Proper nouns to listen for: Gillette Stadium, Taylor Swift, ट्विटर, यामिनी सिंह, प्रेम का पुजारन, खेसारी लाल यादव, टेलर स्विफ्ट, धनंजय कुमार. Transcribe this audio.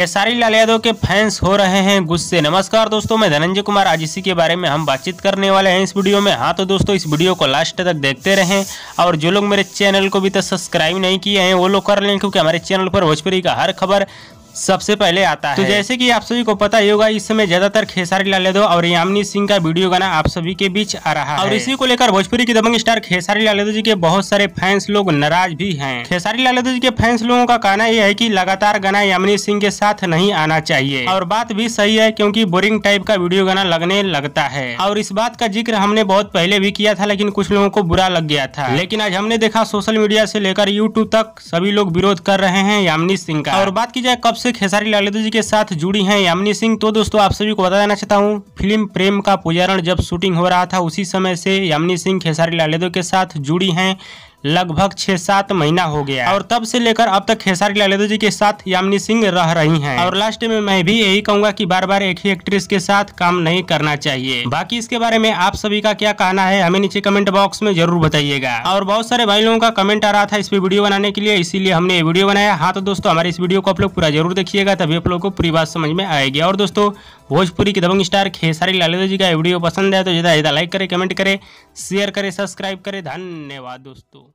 खेसारी लाल यादव के फैंस हो रहे हैं गुस्से। नमस्कार दोस्तों, मैं धनंजय कुमार। आज इसी के बारे में हम बातचीत करने वाले हैं इस वीडियो में। हाँ तो दोस्तों, इस वीडियो को लास्ट तक देखते रहें और जो लोग मेरे चैनल को भी तक सब्सक्राइब नहीं किए हैं वो लोग कर लें, क्योंकि हमारे चैनल पर भोजपुरी का हर खबर सबसे पहले आता है। तो जैसे कि आप सभी को पता ही होगा, इस समय ज्यादातर खेसारी लाल यादव और यामिनी सिंह का वीडियो गाना आप सभी के बीच आ रहा है और इसी को लेकर भोजपुरी की दबंग स्टार खेसारी लाल यादव जी के बहुत सारे फैंस लोग नाराज भी हैं। खेसारी लाल यादव जी के फैंस लोगों का कहना यह है कि लगातार गाना यामिनी सिंह के साथ नहीं आना चाहिए और बात भी सही है, क्योंकि बोरिंग टाइप का वीडियो गाना लगने लगता है और इस बात का जिक्र हमने बहुत पहले भी किया था, लेकिन कुछ लोगों को बुरा लग गया था। लेकिन आज हमने देखा सोशल मीडिया से लेकर यूट्यूब तक सभी लोग विरोध कर रहे हैं यामिनी सिंह का। और बात की जाए कब से खेसारी लाल यादव जी के साथ जुड़ी हैं यामिनी सिंह, तो दोस्तों आप सभी को बता देना चाहता हूं, फिल्म प्रेम का पुजारन जब शूटिंग हो रहा था उसी समय से यामिनी सिंह खेसारी लाल यादव के साथ जुड़ी हैं। लगभग 6-7 महीना हो गया और तब से लेकर अब तक खेसारी लाल यादव जी के साथ यामिनी सिंह रह रही हैं। और लास्ट में मैं भी यही कहूंगा कि बार बार एक ही एक्ट्रेस के साथ काम नहीं करना चाहिए। बाकी इसके बारे में आप सभी का क्या कहना है हमें नीचे कमेंट बॉक्स में जरूर बताइएगा। और बहुत सारे भाई लोगों का कमेंट आ रहा था इस पर वीडियो बनाने के लिए, इसीलिए हमने ये वीडियो बनाया। हाँ तो दोस्तों, हमारे इस वीडियो को आप लोग पूरा जरूर देखिएगा, तभी आप लोग को पूरी बात समझ में आएगी। और दोस्तों, भोजपुरी की दबंग स्टार खेसारी लाल यादव जी का वीडियो पसंद है तो ज्यादा से ज्यादा लाइक करे, कमेंट करे, शेयर करे, सब्सक्राइब करे। धन्यवाद दोस्तों।